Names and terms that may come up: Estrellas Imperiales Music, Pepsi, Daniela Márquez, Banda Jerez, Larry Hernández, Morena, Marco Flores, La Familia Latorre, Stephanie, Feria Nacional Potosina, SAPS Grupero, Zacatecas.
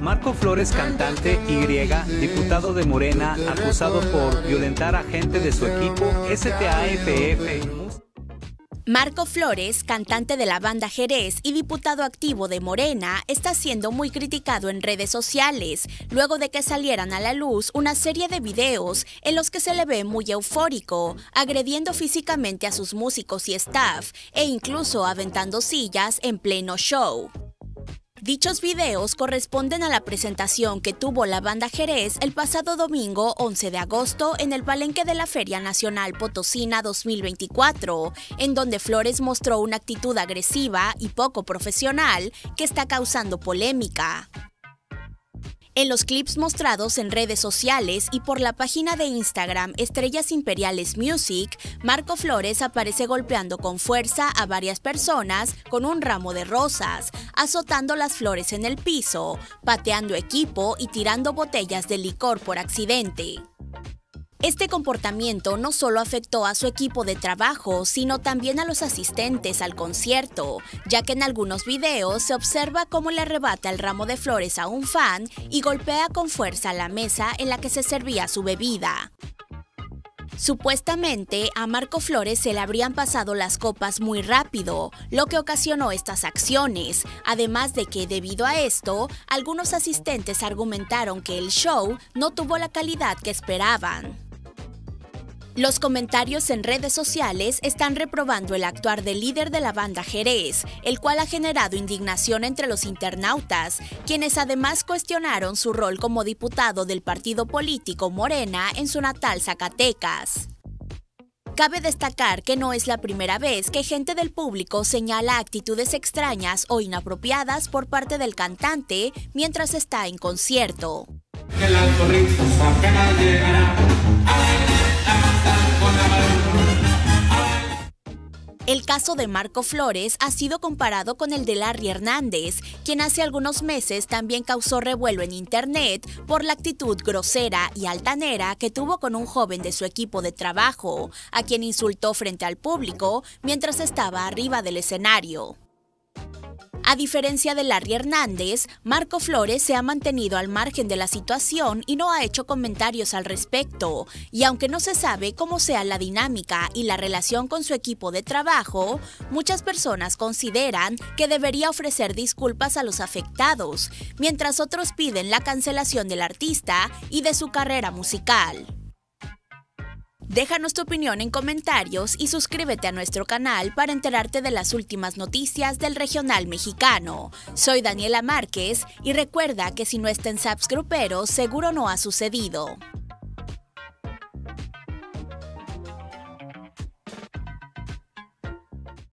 Marco Flores, cantante y diputado de Morena, acusado por violentar a gente de su equipo STAFF. Marco Flores, cantante de la Banda Jerez y diputado activo de Morena, está siendo muy criticado en redes sociales, luego de que salieran a la luz una serie de videos en los que se le ve muy eufórico, agrediendo físicamente a sus músicos y staff, e incluso aventando sillas en pleno show. Dichos videos corresponden a la presentación que tuvo la Banda Jerez el pasado domingo 11 de agosto en el palenque de la Feria Nacional Potosina 2024, en donde Flores mostró una actitud agresiva y poco profesional que está causando polémica. En los clips mostrados en redes sociales y por la página de Instagram Estrellas Imperiales Music, Marco Flores aparece golpeando con fuerza a varias personas con un ramo de rosas, azotando las flores en el piso, pateando equipo y tirando botellas de licor por accidente. Este comportamiento no solo afectó a su equipo de trabajo, sino también a los asistentes al concierto, ya que en algunos videos se observa cómo le arrebata el ramo de flores a un fan y golpea con fuerza la mesa en la que se servía su bebida. Supuestamente, a Marco Flores se le habrían pasado las copas muy rápido, lo que ocasionó estas acciones, además de que, debido a esto, algunos asistentes argumentaron que el show no tuvo la calidad que esperaban. Los comentarios en redes sociales están reprobando el actuar del líder de la Banda Jerez, el cual ha generado indignación entre los internautas, quienes además cuestionaron su rol como diputado del partido político Morena en su natal Zacatecas. Cabe destacar que no es la primera vez que gente del público señala actitudes extrañas o inapropiadas por parte del cantante mientras está en concierto. El caso de Marco Flores ha sido comparado con el de Larry Hernández, quien hace algunos meses también causó revuelo en Internet por la actitud grosera y altanera que tuvo con un joven de su equipo de trabajo, a quien insultó frente al público mientras estaba arriba del escenario. A diferencia de Larry Hernández, Marco Flores se ha mantenido al margen de la situación y no ha hecho comentarios al respecto, y aunque no se sabe cómo sea la dinámica y la relación con su equipo de trabajo, muchas personas consideran que debería ofrecer disculpas a los afectados, mientras otros piden la cancelación del artista y de su carrera musical. Déjanos tu opinión en comentarios y suscríbete a nuestro canal para enterarte de las últimas noticias del regional mexicano. Soy Daniela Márquez y recuerda que si no está en SAPS Grupero, seguro no ha sucedido.